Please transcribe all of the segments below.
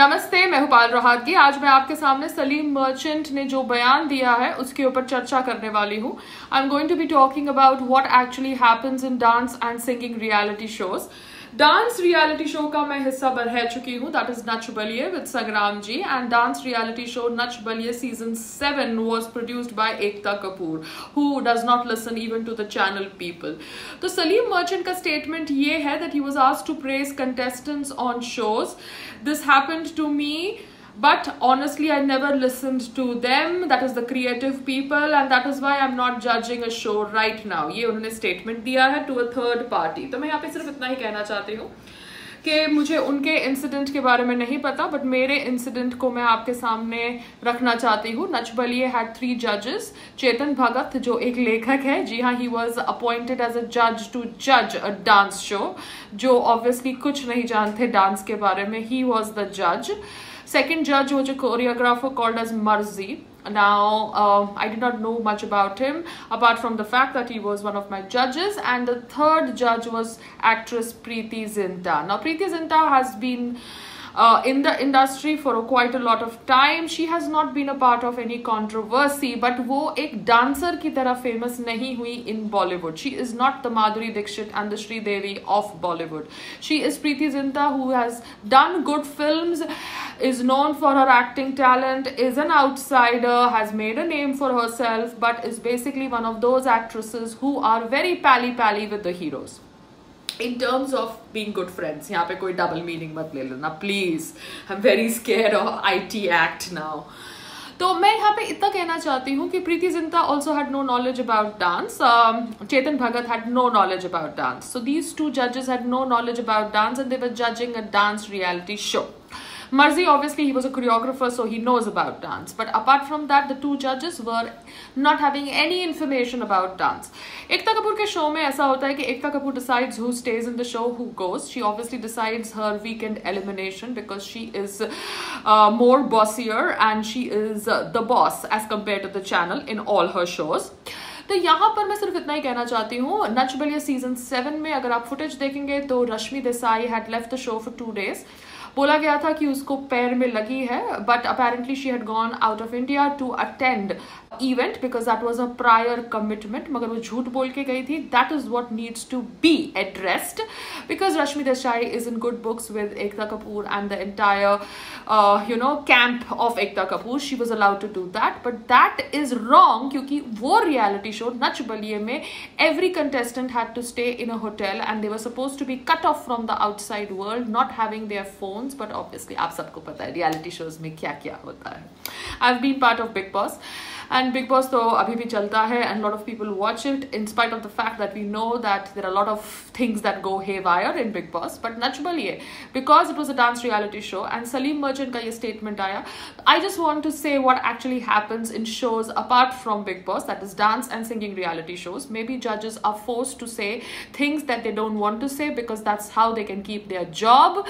नमस्ते, मैं हूं पायल रोहतगी। आज मैं आपके सामने सलीम मर्चेंट ने जो बयान दिया है उसके ऊपर चर्चा करने वाली हूं। I am going to be talking about what actually happens in dance and singing reality shows. Dance reality show का मैं हिस्सा बन रह चुकी हूँ, that is Nach Baliye with Sangram ji. And dance reality show Nach Baliye season 7 was produced by Ekta Kapoor, who does not listen even to the channel people. तो सलीम मर्चेंट का statement ये है that he was asked to praise contestants on shows. This happened to me, but honestly I never listened to them, that is the creative people, and that is why I'm not judging a show right now। ये उन्होंने statement दिया है to a third party। तो मैं यहाँ पे सिर्फ इतना ही कहना चाहती हूँ कि मुझे उनके इंसिडेंट के बारे में नहीं पता, बट मेरे इंसिडेंट को मैं आपके सामने रखना चाहती हूँ। नच बलिये हैड 3 जजेस। चेतन भगत जो एक लेखक है, जी हाँ, he was appointed as a जज टू जज अ डांस शो, जो ऑब्वियसली कुछ नहीं जानते डांस के बारे में। ही वॉज द जज। Second judge was a choreographer called as Marzi. Now I did not know much about him apart from the fact that he was one of my judges, and the third judge was actress Preity Zinta. Now Preity Zinta has been in the industry for quite a lot of time. She has not been a part of any controversy, but वो एक dancer की तरह famous नहीं हुई in Bollywood. She is not the Madhuri Dixit and the Sridevi of Bollywood. She is Preity Zinta, who has done good films, is known for her acting talent, is an outsider, has made a name for herself, but is basically one of those actresses who are very pally with the heroes in terms of being good friends। यहाँ पे कोई double meaning मत ले लेना please. I am very scared of IT act now. तो मैं यहाँ पे इतना कहना चाहती हूँ कि Preity Zinta also had no knowledge about dance, Chetan Bhagat had no knowledge about dance, so these 2 जजेस had no knowledge about dance and they were judging a dance reality show. Marzi, obviously he was a choreographer, so he knows about dance, but apart from that the 2 judges were not having any information about dance। Ekta Kapoor के show में ऐसा होता है कि Ekta Kapoor decides who stays in the show, who goes। She obviously decides her weekend elimination because she is more bossier and she is the boss as compared to the channel in all her shows। तो यहाँ पर मैं सिर्फ इतना ही कहना चाहती हूँ। नच बलिये सीजन 7 में अगर आप फुटेज देखेंगे तो Rashmi Desai had left the show for 2 days। बोला गया था कि उसको पैर में लगी है, but apparently she had gone out of India to attend event because that was a prior commitment, मगर वो झूठ बोल के गई थी। That is what needs to be addressed because Rashmi Desai is in good books with Ekta Kapoor and the entire camp of Ekta Kapoor. She was allowed to do that, but that is wrong क्योंकि वो reality show Nach Baliye में every contestant had to stay in a hotel and they were suppose to be cut off from the outside world, not having their phone. But obviously आप सबको पता है reality shows में क्या क्या होता है। I have been part of Bigg Boss, and Bigg Boss तो अभी भी चलता है, and lot of people watch it in spite of the fact that we know that there are lot of things that go haywire in Bigg Boss. But Nach Baliye, because it was a dance reality show and Salim Merchant का ये statement आया। I just want to say what actually happens in shows apart from Bigg Boss, that is dance and singing reality shows. Maybe जजेस are forced to say things that they don't want to say because that's how they can keep their job.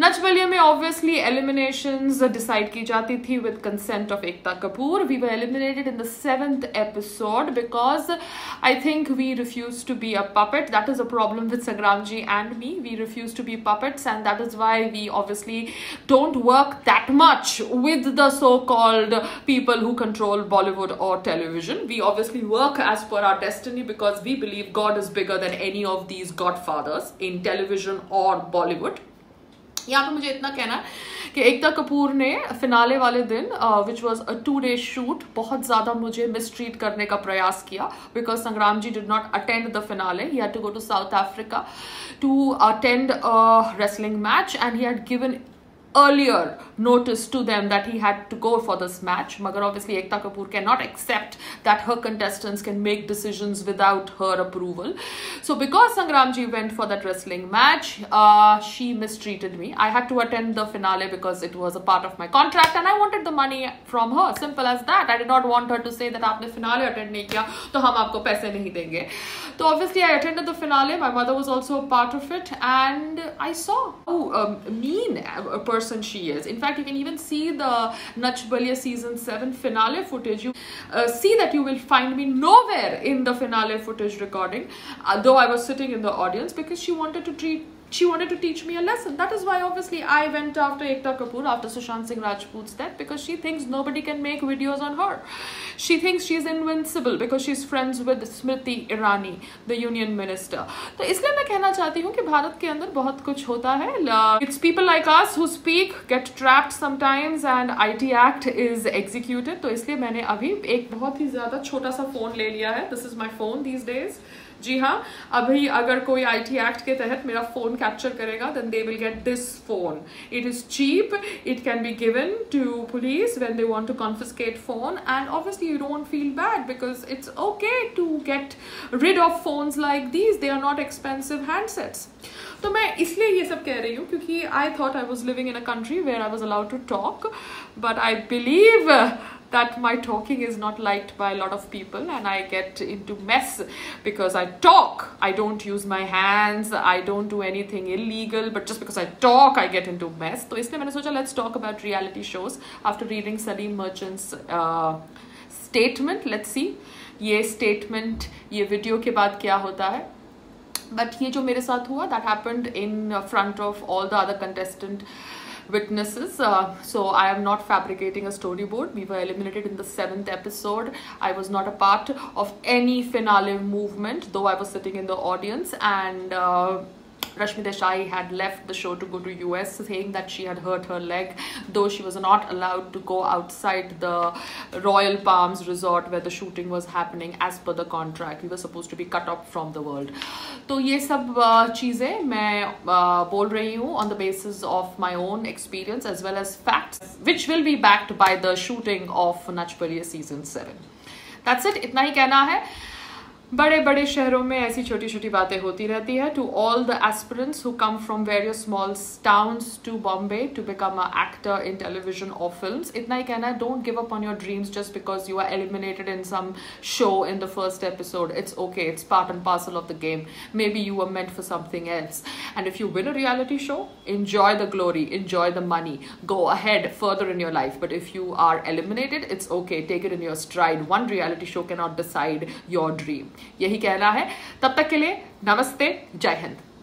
Nach Baliye में obviously eliminations decide की जाती थी with consent of Ekta Kapoor. We were eliminated in the 7th episode because I think we refuse to be a puppet. That is a problem with Sangram ji and me. We refuse to be puppets and that is why we obviously don't work that much with the so called people who control Bollywood और television. We obviously work as per our destiny because we believe God is bigger than any of these godfathers in television और बॉलीवुड। यहाँ पे मुझे इतना कहना है कि एकता कपूर ने फिनाले वाले दिन which was a 2-day shoot बहुत ज़्यादा मुझे मिसट्रीट करने का प्रयास किया because Sangram ji did not attend the finale. He had to go to South Africa to attend a wrestling match and he had given earlier notice to them that he had to go for this match, magar obviously Ekta Kapoor cannot accept that her contestants can make decisions without her approval. So because Sangram ji went for that wrestling match, she mistreated me. I had to attend the finale because it was a part of my contract and I wanted the money from her, simple as that. I did not want her to say that aapne finale attend nahi kiya to hum aapko paise nahi denge. So obviously I attended the finale. My mother was also a part of it and I saw how mean a person she is. In fact, you can even see the Nach Baliye season 7 finale footage. You see that you will find me nowhere in the finale footage recording, though I was sitting in the audience because she wanted to treat she wanted to teach me a lesson. That is why obviously I went after Ekta Kapoor, after Sushant Singh Rajput's death, because she thinks nobody can make videos on her. She thinks she's invincible because she's friends with Smriti Irani, the union minister. तो इसलिए मैं कहना चाहती हूँ कि भारत के अंदर बहुत कुछ होता है. It's people like us who speak, get trapped sometimes and IT Act is executed. तो इसलिए मैंने अभी एक बहुत ही ज़्यादा छोटा सा फ़ोन ले लिया है. This is my phone these days. जी हाँ, अभी अगर कोई IT एक्ट के तहत मेरा फोन कैप्चर करेगा then they will get this phone. It is cheap, it can be given to police when they want to confiscate phone, and obviously you don't feel bad because it's okay to get rid of phones like these. They are not expensive handsets. तो मैं इसलिए ये सब कह रही हूँ क्योंकि I thought I was living in a country where I was allowed to talk, but I believe that my talking is not liked by a lot of people and I get into mess because I talk. I don't use my hands, I don't do anything illegal, but just because I talk I get into mess. So isliye maine socha let's talk about reality shows after reading Salim Merchant's statement. Let's see ye statement ye video ke baad kya hota hai. But ye jo mere sath hua that happened in front of all the other contestant witnesses. So I am not fabricating a storyboard. We were eliminated in the 7th episode. I was not a part of any finale movement, though I was sitting in the audience, and Rashmi Desai had left the show to go to US saying that she had hurt her leg, though she was not allowed to go outside the Royal Palms Resort where the shooting was happening as per the contract. We were supposed to be cut off from the world. तो ये सब चीज़ें मैं बोल रही हूँ on the basis of my own experience as well as facts, which will be backed by the shooting of Nach Baliye season 7. That's it. इतना ही कहना है. बड़े बड़े शहरों में ऐसी छोटी छोटी बातें होती रहती है. To all the aspirants who come from various small towns to Bombay to become a actor in television और फिल्म्स, इतना ही कहना है. Don't give up on your dreams just because you are eliminated in some show in the first episode. It's okay, it's part and parcel of the game. Maybe you are meant for something else, and if you win a reality show enjoy the glory, enjoy the money, go ahead further in your life. But if you are eliminated it's okay, take it in your stride. One reality show can not decide your dream. यही कहना है. तब तक के लिए नमस्ते, जय हिंद.